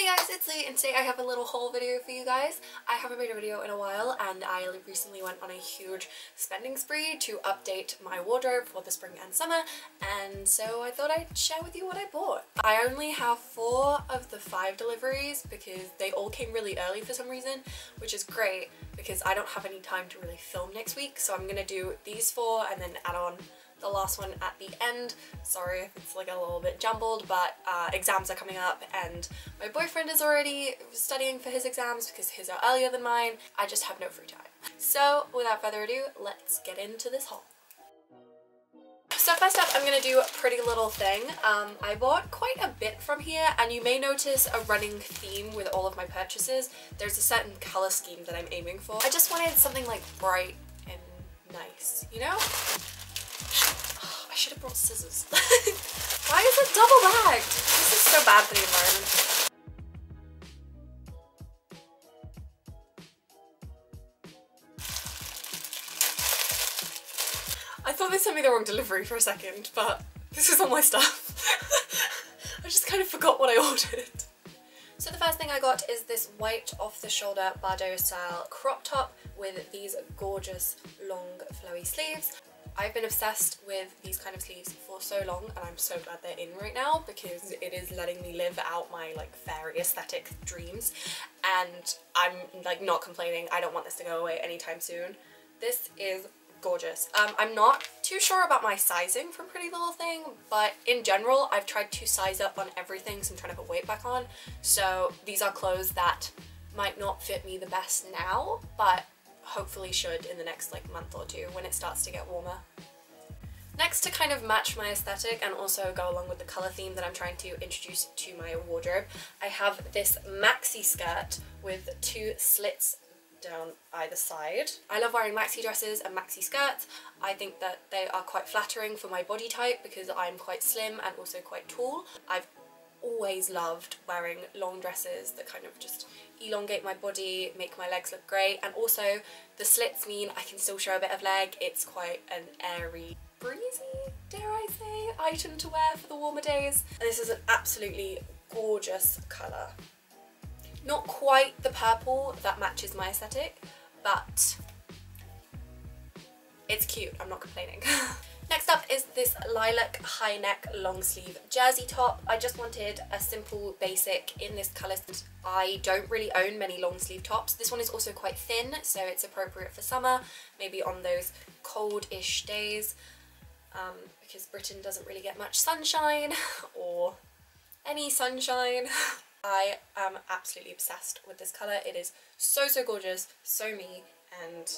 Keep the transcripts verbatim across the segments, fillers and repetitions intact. Hey guys, it's Lee, and today I have a little haul video for you guys. I haven't made a video in a while, and I recently went on a huge spending spree to update my wardrobe for the spring and summer, and so I thought I'd share with you what I bought. I only have four of the five deliveries because they all came really early for some reason, which is great because I don't have any time to really film next week, so I'm gonna do these four and then add on the last one at the end. Sorry if it's like a little bit jumbled, but uh, exams are coming up and my boyfriend is already studying for his exams because his are earlier than mine. I just have no free time. So without further ado, let's get into this haul. So first up, I'm going to do Pretty Little Thing. Um, I bought quite a bit from here, and you may notice a running theme with all of my purchases. There's a certain colour scheme that I'm aiming for. I just wanted something like bright and nice, you know? I should have brought scissors. Why is it double bagged? This is so bad for the environment. I thought they sent me the wrong delivery for a second, but this is all my stuff. I just kind of forgot what I ordered. So the first thing I got is this white off-the-shoulder Bardot style crop top with these gorgeous long flowy sleeves. I've been obsessed with these kind of sleeves for so long, and I'm so glad they're in right now because it is letting me live out my like fairy aesthetic dreams, and I'm like not complaining. I don't want this to go away anytime soon. This is gorgeous. Um, I'm not too sure about my sizing for Pretty Little Thing, but in general I've tried to size up on everything, so I'm trying to put weight back on. So these are clothes that might not fit me the best now, but hopefully should in the next like month or two when it starts to get warmer. Next, to kind of match my aesthetic and also go along with the colour theme that I'm trying to introduce to my wardrobe, I have this maxi skirt with two slits down either side. I love wearing maxi dresses and maxi skirts. I think that they are quite flattering for my body type because I'm quite slim and also quite tall. I've always loved wearing long dresses that kind of just elongate my body, make my legs look great, and also the slits mean I can still show a bit of leg. It's quite an airy, breezy, dare I say, item to wear for the warmer days. And this is an absolutely gorgeous colour. Not quite the purple that matches my aesthetic, but it's cute, I'm not complaining. Next up is this lilac high neck long sleeve jersey top. I just wanted a simple basic in this colour. I don't really own many long sleeve tops. This one is also quite thin, so it's appropriate for summer, maybe on those cold-ish days, um, because Britain doesn't really get much sunshine or any sunshine. I am absolutely obsessed with this colour. It is so, so gorgeous, so me, and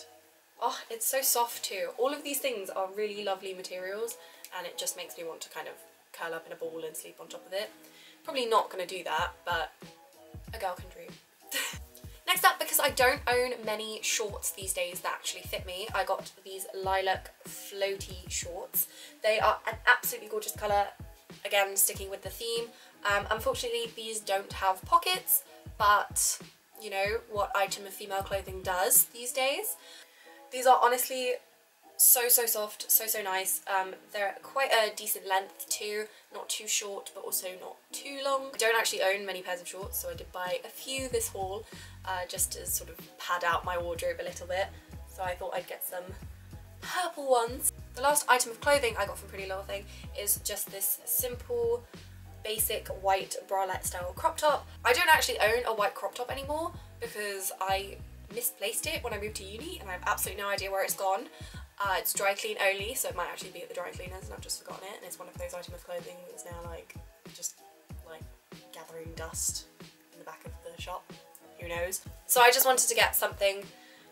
oh, it's so soft too. All of these things are really lovely materials, and it just makes me want to kind of curl up in a ball and sleep on top of it. Probably not going to do that, but a girl can dream. Next up, because I don't own many shorts these days that actually fit me, I got these lilac floaty shorts. They are an absolutely gorgeous colour, again sticking with the theme. Um, unfortunately, these don't have pockets, but you know what item of female clothing does these days. These are honestly so, so soft, so, so nice. Um, they're quite a decent length too, not too short, but also not too long. I don't actually own many pairs of shorts, so I did buy a few this haul, uh, just to sort of pad out my wardrobe a little bit. So I thought I'd get some purple ones. The last item of clothing I got from Pretty Little Thing is just this simple, basic white bralette style crop top. I don't actually own a white crop top anymore because I misplaced it when I moved to uni, and I have absolutely no idea where it's gone. Uh, it's dry clean only, so it might actually be at the dry cleaners and I've just forgotten it, and it's one of those items of clothing that's now like just like gathering dust in the back of the shop. Who knows? So I just wanted to get something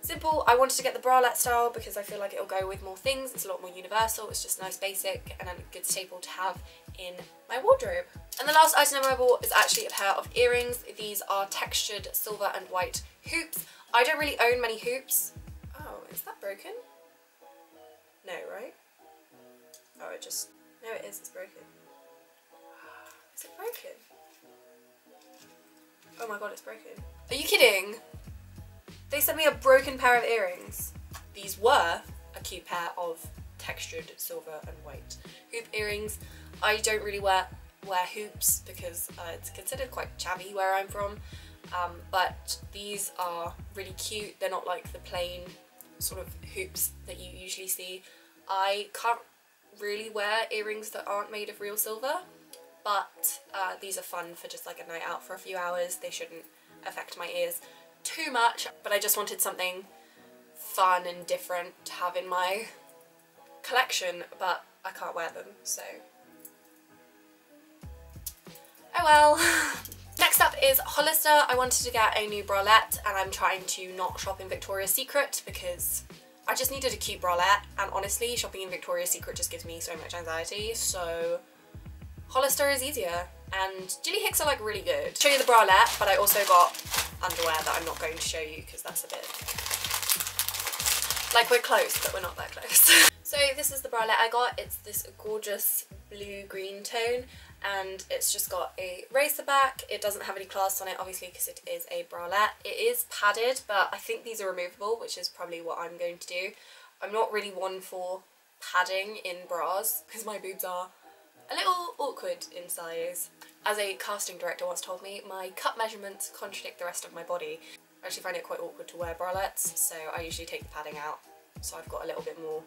simple. I wanted to get the bralette style because I feel like it'll go with more things. It's a lot more universal. It's just nice, basic, and a good staple to have in my wardrobe. And the last item I bought is actually a pair of earrings. These are textured silver and white hoops. I don't really own many hoops. Oh, is that broken? No, right? Oh, it just... No, it is. It's broken. Is it broken? Oh my god, it's broken. Are you kidding? They sent me a broken pair of earrings. These were a cute pair of textured silver and white hoop earrings. I don't really wear wear hoops because uh, it's considered quite chavvy where I'm from, um, but these are really cute. They're not like the plain sort of hoops that you usually see. I can't really wear earrings that aren't made of real silver, but uh, these are fun for just like a night out for a few hours. They shouldn't affect my ears too much, but I just wanted something fun and different to have in my collection, but I can't wear them, so oh well. Next up is Hollister. I wanted to get a new bralette, and I'm trying to not shop in Victoria's Secret because I just needed a cute bralette, and honestly shopping in Victoria's Secret just gives me so much anxiety, so Hollister is easier. And Gilly Hicks are like really good. I'll show you the bralette, but I also got underwear that I'm not going to show you because that's a bit like we're close but we're not that close. So this is the bralette I got. It's this gorgeous blue green tone, and it's just got a racer back. It doesn't have any clasps on it obviously because it is a bralette. It is padded, but I think these are removable, which is probably what I'm going to do. I'm not really one for padding in bras because my boobs are a little awkward in size. As a casting director once told me, my cut measurements contradict the rest of my body. I actually find it quite awkward to wear bralettes, so I usually take the padding out so I've got a little bit more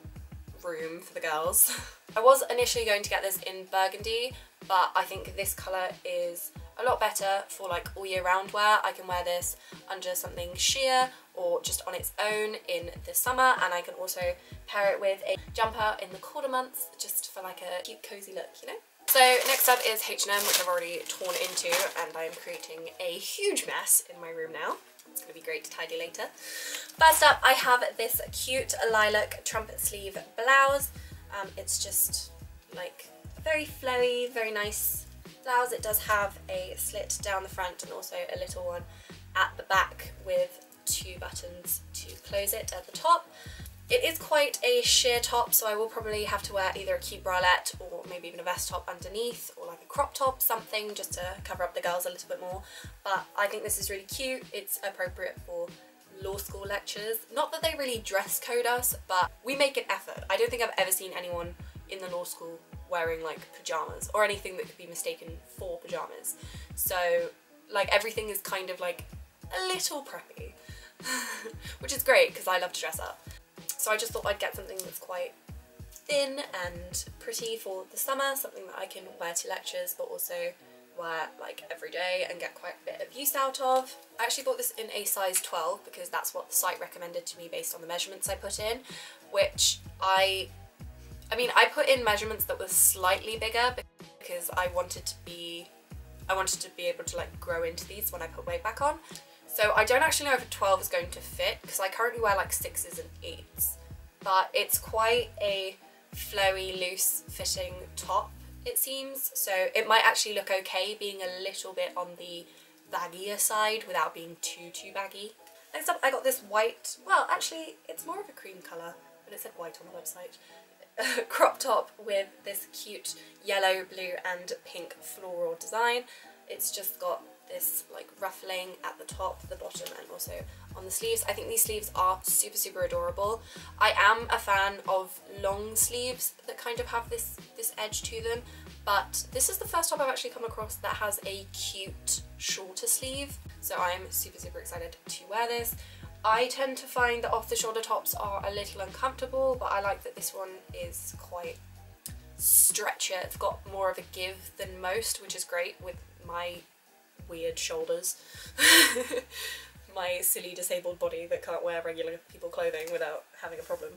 room for the girls. I was initially going to get this in burgundy, but I think this colour is a lot better for like all year round wear. I can wear this under something sheer or just on its own in the summer, and I can also pair it with a jumper in the colder months just for like a cute cozy look, you know? So next up is H and M, which I've already torn into, and I'm creating a huge mess in my room now. It's going to be great to tidy later. First up, I have this cute lilac trumpet sleeve blouse. Um, it's just like very flowy, very nice blouse. It does have a slit down the front and also a little one at the back with two buttons to close it at the top. It is quite a sheer top, so I will probably have to wear either a cute bralette or maybe even a vest top underneath, or like a crop top, something just to cover up the girls a little bit more. But I think this is really cute. It's appropriate for law school lectures. Not that they really dress code us, but we make an effort. I don't think I've ever seen anyone in the law school wearing like pajamas or anything that could be mistaken for pajamas. So like everything is kind of like a little preppy, which is great because I love to dress up. So I just thought I'd get something that's quite thin and pretty for the summer, something that I can wear to lectures but also wear like every day and get quite a bit of use out of. I actually bought this in a size twelve because that's what the site recommended to me based on the measurements I put in, which I, I mean I put in measurements that were slightly bigger because I wanted to be, I wanted to be able to like grow into these when I put weight back on. So I don't actually know if a twelve is going to fit because I currently wear like sixes and eights, but it's quite a flowy, loose fitting top it seems, so it might actually look okay being a little bit on the baggier side without being too too baggy. Next up I got this white, well actually it's more of a cream colour, but it said white on the website, crop top with this cute yellow, blue and pink floral design. It's just got this like ruffling at the top, the bottom and also on the sleeves. I think these sleeves are super super adorable. I am a fan of long sleeves that kind of have this this edge to them, but this is the first top I've actually come across that has a cute shorter sleeve, so I'm super super excited to wear this. I tend to find that off-the-shoulder tops are a little uncomfortable, but I like that this one is quite stretchier. It's got more of a give than most, which is great with my weird shoulders, my silly disabled body that can't wear regular people clothing without having a problem.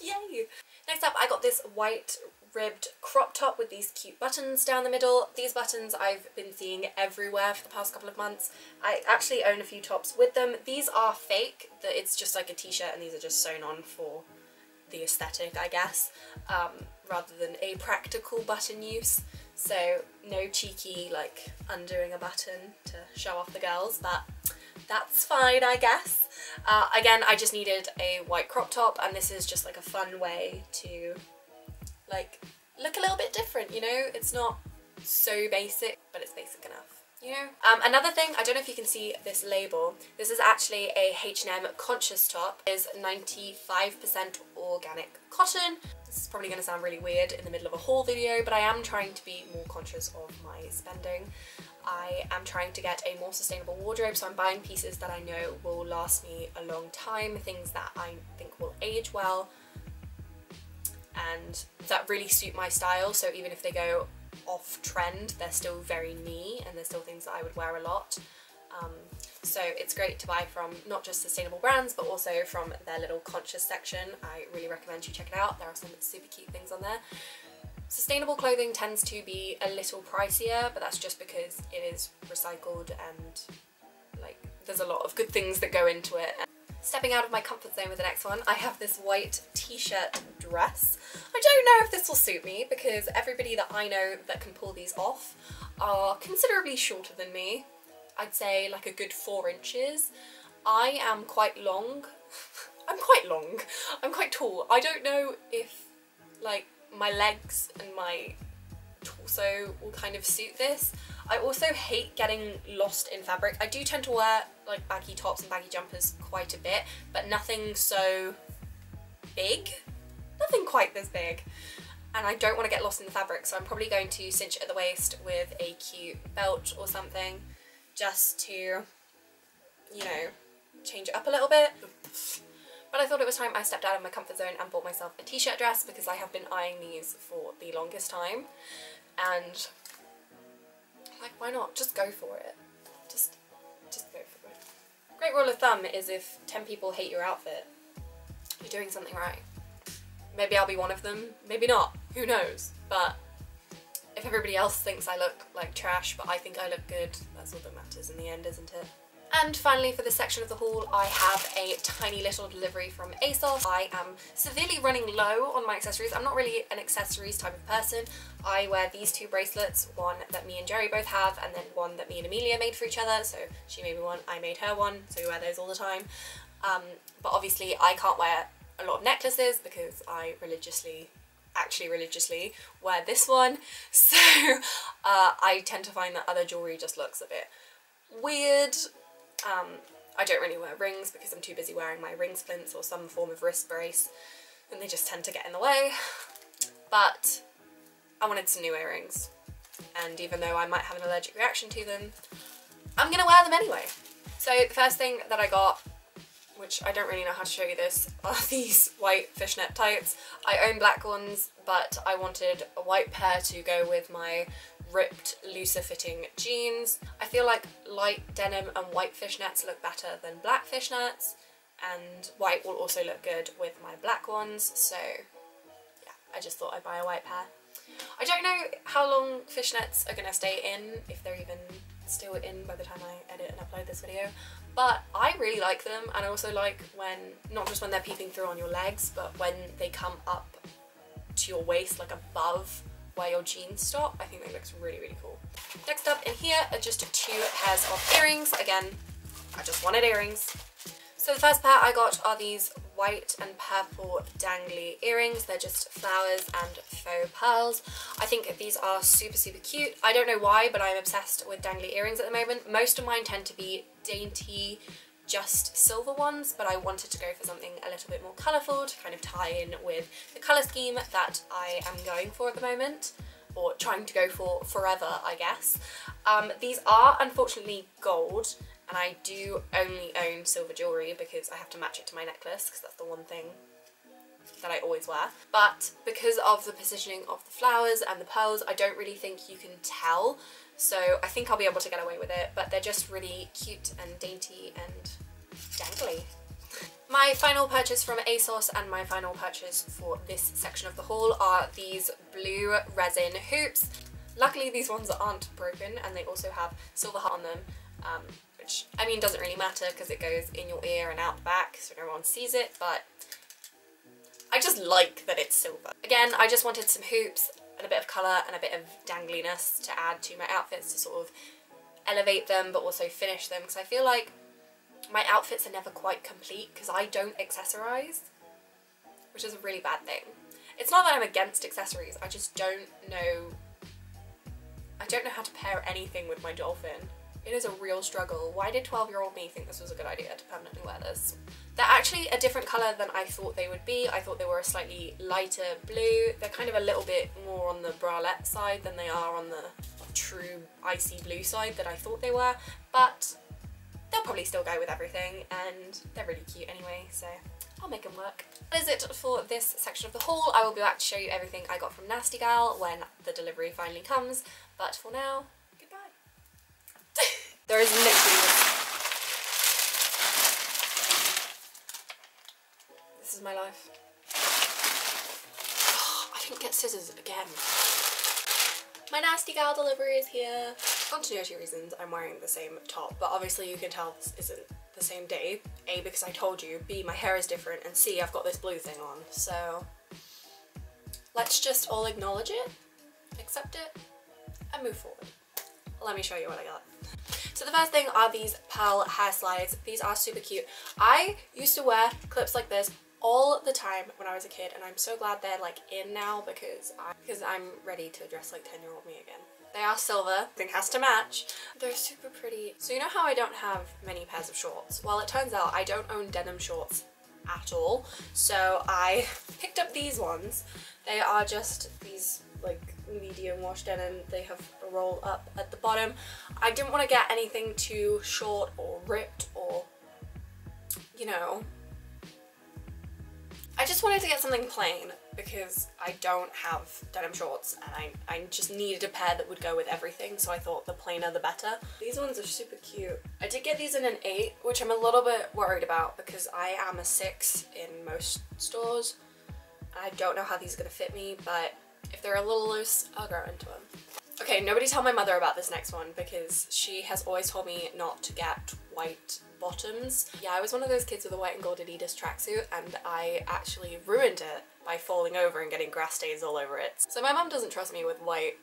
Yay! Next up I got this white ribbed crop top with these cute buttons down the middle. These buttons I've been seeing everywhere for the past couple of months. I actually own a few tops with them. These are fake, that it's just like a t-shirt and these are just sewn on for the aesthetic I guess, um, rather than a practical button use. So no cheeky like undoing a button to show off the girls, but that's fine I guess. Uh, again, I just needed a white crop top, and this is just like a fun way to like look a little bit different, you know? It's not so basic, but it's basic enough. you know. Um, another thing, I don't know if you can see this label, this is actually a H and M conscious top. It is ninety-five percent organic cotton. This is probably going to sound really weird in the middle of a haul video, but I am trying to be more conscious of my spending. I am trying to get a more sustainable wardrobe, so I'm buying pieces that I know will last me a long time, things that I think will age well and that really suit my style, so even if they go off trend, they're still very me and they're still things that I would wear a lot. Um, so it's great to buy from not just sustainable brands but also from their little conscious section. I really recommend you check it out. There are some super cute things on there. Sustainable clothing tends to be a little pricier, but that's just because it is recycled and like there's a lot of good things that go into it. Stepping out of my comfort zone with the next one, I have this white t-shirt dress. I don't know if this will suit me because everybody that I know that can pull these off are considerably shorter than me. I'd say like a good four inches. I am quite long. I'm quite long. I'm quite tall. I don't know if like my legs and my torso will kind of suit this. I also hate getting lost in fabric. I do tend to wear like baggy tops and baggy jumpers quite a bit, but nothing so big, nothing quite this big. And I don't want to get lost in the fabric, so I'm probably going to cinch it at the waist with a cute belt or something, just to, you know, change it up a little bit. But I thought it was time I stepped out of my comfort zone and bought myself a t-shirt dress because I have been eyeing these for the longest time. And like, why not? Just go for it. Just, just go for it. Great rule of thumb is if ten people hate your outfit, you're doing something right. Maybe I'll be one of them, maybe not, who knows? But if everybody else thinks I look like trash, but I think I look good, that's all that matters in the end, isn't it? And finally, for this section of the haul, I have a tiny little delivery from ASOS. I am severely running low on my accessories. I'm not really an accessories type of person. I wear these two bracelets, one that me and Jerry both have, and then one that me and Amelia made for each other. So she made me one, I made her one, so we wear those all the time. Um, but obviously I can't wear a lot of necklaces because I religiously, actually religiously, wear this one. So uh, I tend to find that other jewellery just looks a bit weird. Um, I don't really wear rings because I'm too busy wearing my ring splints or some form of wrist brace and they just tend to get in the way, but I wanted some new earrings and even though I might have an allergic reaction to them, I'm gonna wear them anyway. So the first thing that I got, which I don't really know how to show you this, are these white fishnet tights. I own black ones, but I wanted a white pair to go with my ripped, looser fitting jeans. I feel like light denim and white fishnets look better than black fishnets, and white will also look good with my black ones, so yeah, I just thought I'd buy a white pair. I don't know how long fishnets are gonna stay in, if they're even still in by the time I edit and upload this video, but I really like them, and I also like when, not just when they're peeping through on your legs, but when they come up to your waist, like above where your jeans stop. I think that looks really, really cool. Next up in here are just two pairs of earrings. Again, I just wanted earrings. So the first pair I got are these white and purple dangly earrings. They're just flowers and faux pearls. I think these are super, super cute. I don't know why, but I'm obsessed with dangly earrings at the moment. Most of mine tend to be dainty, just silver ones, but I wanted to go for something a little bit more colourful to kind of tie in with the colour scheme that I am going for at the moment, or trying to go for forever, I guess. Um, these are unfortunately gold, and I do only own silver jewellery because I have to match it to my necklace because that's the one thing that I always wear. But because of the positioning of the flowers and the pearls, I don't really think you can tell, so I think I'll be able to get away with it, but they're just really cute and dainty and dangly. My final purchase from ASOS and my final purchase for this section of the haul are these blue resin hoops. Luckily these ones aren't broken and they also have silver heart on them, um, which I mean doesn't really matter because it goes in your ear and out the back so no one sees it, but I just like that it's silver. Again, I just wanted some hoops and a bit of colour and a bit of dangliness to add to my outfits to sort of elevate them but also finish them, because I feel like my outfits are never quite complete because I don't accessorise, which is a really bad thing. It's not that I'm against accessories, I just don't know I don't know how to pair anything with my dolphin. It is a real struggle. Why did twelve year old me think this was a good idea to permanently wear this? They're actually a different colour than I thought they would be. I thought they were a slightly lighter blue. They're kind of a little bit more on the bralette side than they are on the true icy blue side that I thought they were, but they'll probably still go with everything, and they're really cute anyway, so I'll make them work. That is it for this section of the haul. I will be back to show you everything I got from Nasty Gal when the delivery finally comes, but for now, goodbye. There is literally this. This is my life. Oh, I didn't get scissors again. My Nasty Gal delivery is here. For continuity reasons, I'm wearing the same top, but obviously you can tell this isn't the same day. A, because I told you, B, my hair is different, and C, I've got this blue thing on, so let's just all acknowledge it, accept it, and move forward. Let me show you what I got. So the first thing are these pearl hair slides. These are super cute. I used to wear clips like this all the time when I was a kid, and I'm so glad they're like in now because I, because I'm ready to dress like ten year old me again. They are silver, thing has to match. They're super pretty. So you know how I don't have many pairs of shorts? Well, it turns out I don't own denim shorts at all, so I picked up these ones. They are just these like medium wash denim. They have a roll up at the bottom. I didn't want to get anything too short or ripped or, you know, I just wanted to get something plain because I don't have denim shorts and I, I just needed a pair that would go with everything, so I thought the plainer the better. These ones are super cute. I did get these in an eight, which I'm a little bit worried about because I am a six in most stores. I don't know how these are going to fit me, but if they're a little loose, I'll grow into them. Okay, nobody tell my mother about this next one because she has always told me not to get white bottoms. Yeah, I was one of those kids with a white and gold Adidas tracksuit and I actually ruined it by falling over and getting grass stains all over it. So my mum doesn't trust me with white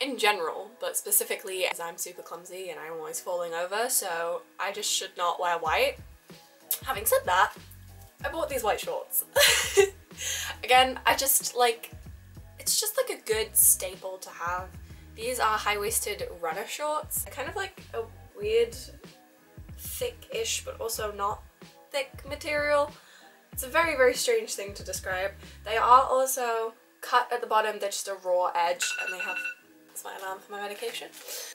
in general, but specifically as I'm super clumsy and I'm always falling over, so I just should not wear white. Having said that, I bought these white shorts. Again, I just like, it's just like a good staple to have. These are high-waisted runner shorts. They're kind of like a weird thick-ish but also not thick material. It's a very very strange thing to describe. They are also cut at the bottom, they're just a raw edge, and they have, that's my alarm for my medication.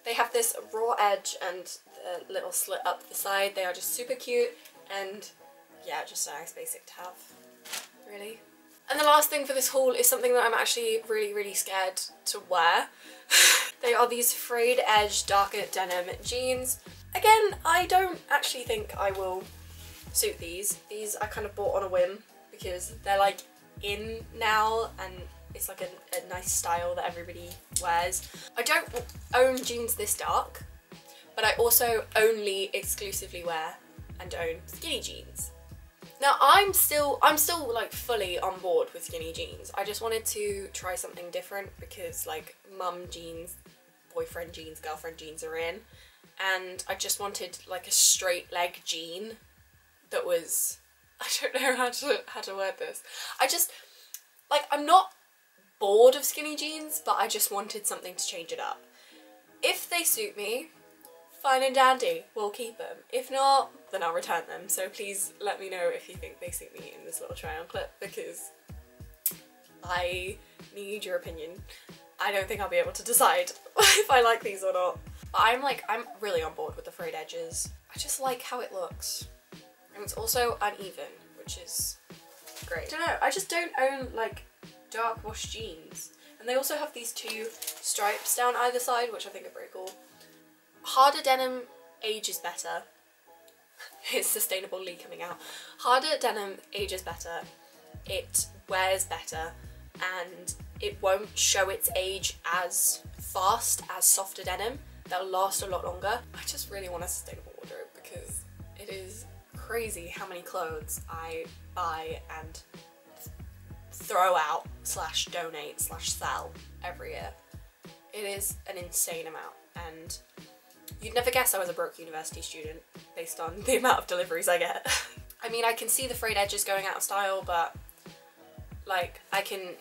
They have this raw edge and a little slit up the side. They are just super cute and yeah, just a nice basic to have, really. And the last thing for this haul is something that I'm actually really, really scared to wear. They are these frayed edge darker denim jeans. Again, I don't actually think I will suit these. These I kind of bought on a whim because they're like in now and it's like a, a nice style that everybody wears. I don't own jeans this dark, but I also only exclusively wear and own skinny jeans. Now I'm still, I'm still like fully on board with skinny jeans. I just wanted to try something different because like mum jeans, boyfriend jeans, girlfriend jeans are in, and I just wanted like a straight leg jean that was, I don't know how to, how to word this. I just, like I'm not bored of skinny jeans, but I just wanted something to change it up. If they suit me, fine and dandy, we'll keep them. If not, then I'll return them. So please let me know if you think they suit me in this little try on clip because I need your opinion. I don't think I'll be able to decide if I like these or not. But I'm like, I'm really on board with the frayed edges. I just like how it looks. And it's also uneven, which is great. I don't know, I just don't own like dark wash jeans. And they also have these two stripes down either side, which I think are pretty cool. Harder denim ages better. It's Sustainable Lee coming out. Harder denim ages better, it wears better, and it won't show its age as fast as softer denim. They'll last a lot longer. I just really want a sustainable wardrobe because it is crazy how many clothes I buy and throw out slash donate slash sell every year. It is an insane amount, and you'd never guess I was a broke university student based on the amount of deliveries I get. I mean, I can see the frayed edges going out of style, but like I can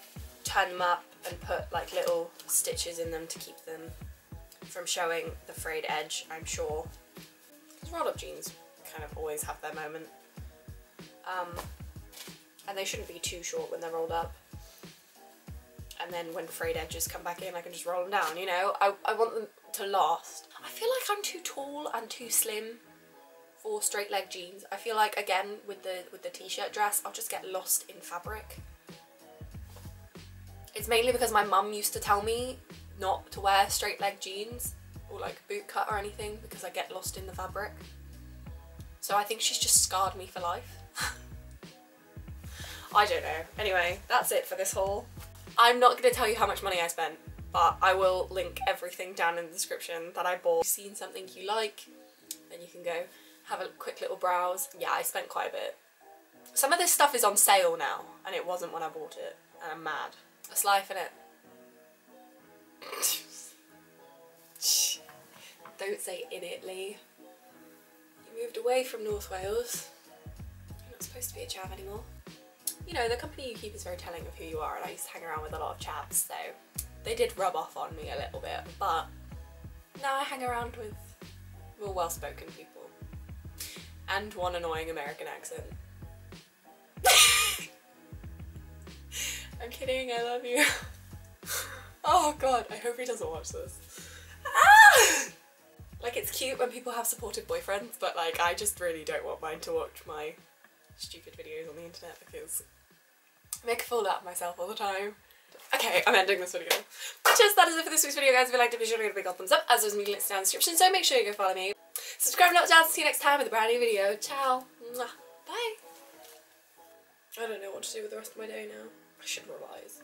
turn them up and put like little stitches in them to keep them from showing the frayed edge, I'm sure. Because rolled up jeans kind of always have their moment. Um, and they shouldn't be too short when they're rolled up. And then when frayed edges come back in, I can just roll them down, you know? I, I want them to last. I feel like I'm too tall and too slim for straight leg jeans. I feel like, again, with the with the t-shirt dress, I'll just get lost in fabric. It's mainly because my mum used to tell me not to wear straight leg jeans or like boot cut or anything because I get lost in the fabric. So I think she's just scarred me for life. I don't know. Anyway, that's it for this haul. I'm not going to tell you how much money I spent, but I will link everything down in the description that I bought. If you've seen something you like, then you can go have a quick little browse. Yeah, I spent quite a bit. Some of this stuff is on sale now, and it wasn't when I bought it, and I'm mad. It's life, innit? Don't say in it, Lee. You moved away from North Wales. You're not supposed to be a chav anymore. You know, the company you keep is very telling of who you are, and I used to hang around with a lot of chavs, so they did rub off on me a little bit, but now I hang around with more well-spoken people. And one annoying American accent. I'm kidding, I love you. Oh god, I hope he doesn't watch this. Ah! Like, it's cute when people have supportive boyfriends, but like, I just really don't want mine to watch my stupid videos on the internet because I make a fool out of myself all the time. Okay, I'm ending this video. But just that is it for this week's video, guys. If you liked it, be sure to give it a big old thumbs up, as there's me links down in the description, so make sure you go follow me. Subscribe, not jazz. See you next time with a brand new video. Ciao. Mwah. Bye. I don't know what to do with the rest of my day now. I should revise.